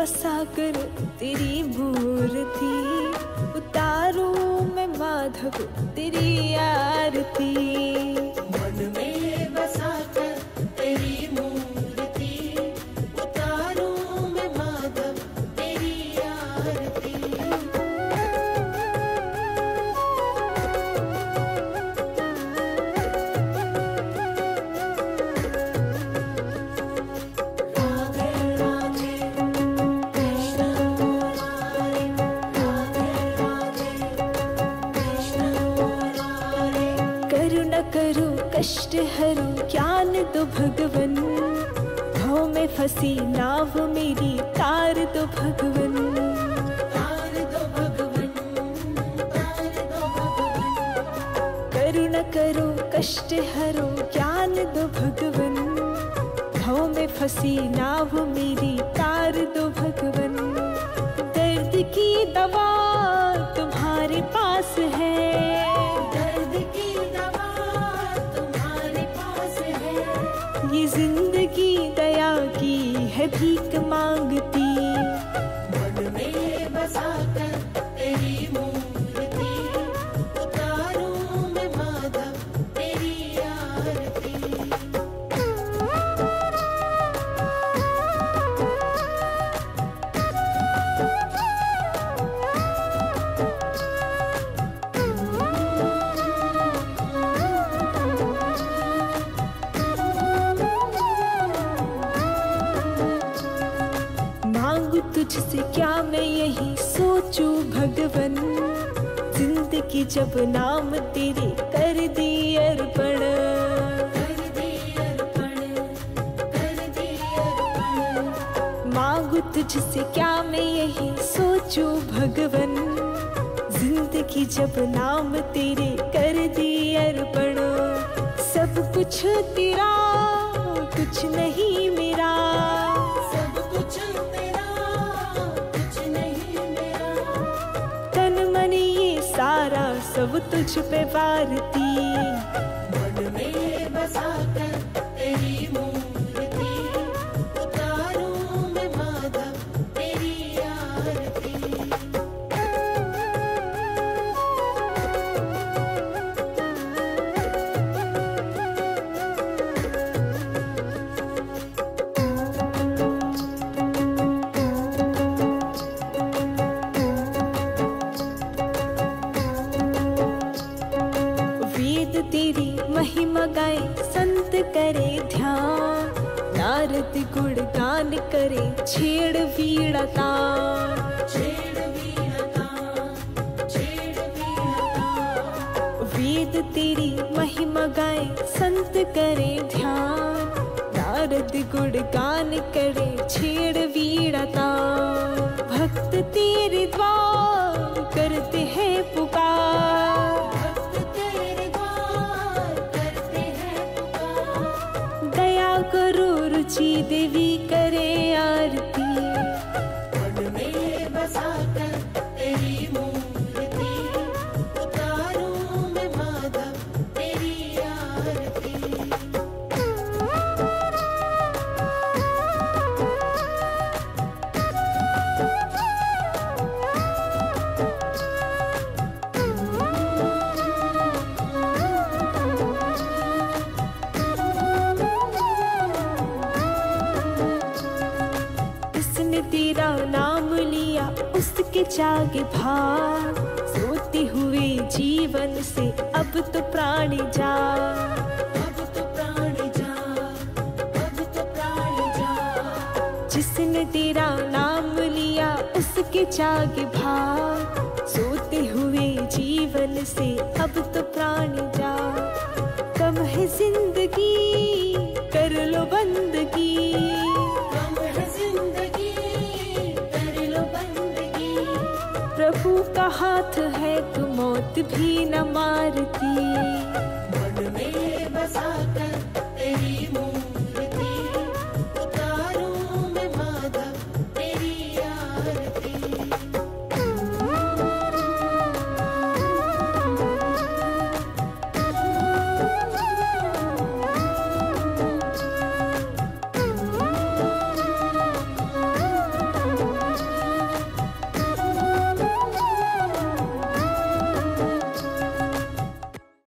बसाकर तेरी भूर थी, उतारू मैं माधव तेरी आरती। मन में बसाकर तेरी मूर्ति, उतारू मैं माधव तेरी आरती। करो कष्ट हरो ज्ञान दो भगवन, भाव में फंसी नाव मेरी तार दो भगवन। तार दो भगवन, तार दो भगवन। करुणा करो कष्ट हरो ज्ञान दो भगवन, भाव में फंसी नाव मेरी तार दो भगवन। दर्द की दवा तुम्हारे पास है, ये जिंदगी दया की है भीख मांगती। मन में बसाकर तेरी मूर्ति, उतारू मैं माधव तेरी आरती। तुझसे क्या मैं यही सोचू भगवन, जिंदगी जब नाम तेरे कर दी अर्पण। मांगू तुझसे क्या मैं यही सोचू भगवन, जिंदगी जब नाम तेरे कर दी अर्पण। सब कुछ तेरा कुछ नहीं मेरा, सब कुछ सारा सब तुझ पे वारती। मन में बसाकर तेरी मूर्ति, उतारू मैं माधव तेरी आरती। तेरी महिमा गाए संत करे ध्यान, नारद गुणगान करे छेड़ वीणा तान। वेद तेरी महिमा गाए संत करे ध्यान, नारद गुणगान करे छेड़ वीणा तान। भक्त तेरे द्वार करते हैं पुकार, करो रुचि देवी करे आरती। मन में बसाकर तेरी मूर्ति, उतारू मैं माधव तेरी आरती। तेरा नाम लिया उसके जागे भाग, सोते हुए जीवन से अब तो प्राण जा, अब तो प्राण जा, अब तो प्राण जा। जिसने तेरा नाम लिया उसके जागे भाग, सोते हुए जीवन से अब तो प्राण जा। कम है जिंदगी कर लो बंदगी, प्रभु का हाथ है तो मौत भी न मारती। मन में बसाकर